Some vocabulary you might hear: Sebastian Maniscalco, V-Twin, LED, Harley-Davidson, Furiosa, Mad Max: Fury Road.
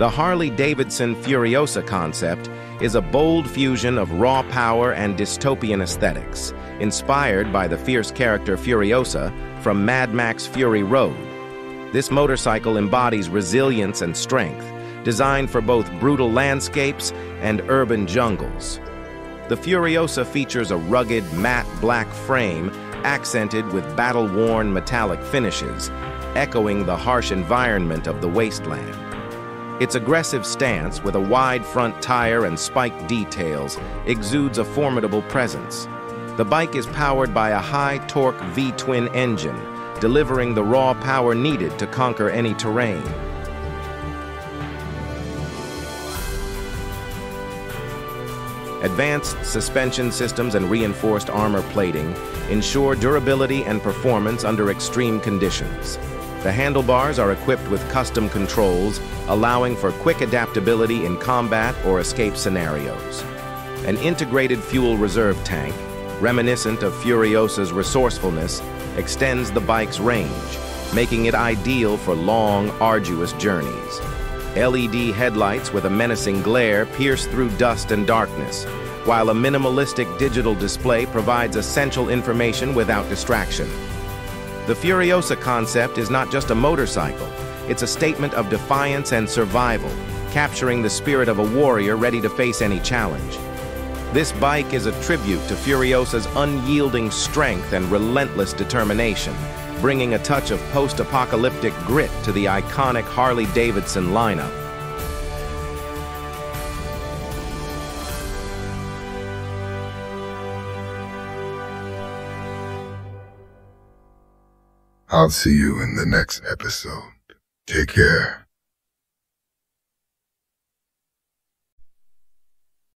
The Harley-Davidson Furiosa concept is a bold fusion of raw power and dystopian aesthetics, inspired by the fierce character Furiosa from Mad Max: Fury Road. This motorcycle embodies resilience and strength, designed for both brutal landscapes and urban jungles. The Furiosa features a rugged matte black frame accented with battle-worn metallic finishes, echoing the harsh environment of the wasteland. Its aggressive stance, with a wide front tire and spiked details, exudes a formidable presence. The bike is powered by a high-torque V-Twin engine, delivering the raw power needed to conquer any terrain. Advanced suspension systems and reinforced armor plating ensure durability and performance under extreme conditions. The handlebars are equipped with custom controls, allowing for quick adaptability in combat or escape scenarios. An integrated fuel reserve tank, reminiscent of Furiosa's resourcefulness, extends the bike's range, making it ideal for long, arduous journeys. LED headlights with a menacing glare pierce through dust and darkness, while a minimalistic digital display provides essential information without distraction. The Furiosa concept is not just a motorcycle, it's a statement of defiance and survival, capturing the spirit of a warrior ready to face any challenge. This bike is a tribute to Furiosa's unyielding strength and relentless determination, bringing a touch of post-apocalyptic grit to the iconic Harley-Davidson lineup. I'll see you in the next episode. Take care.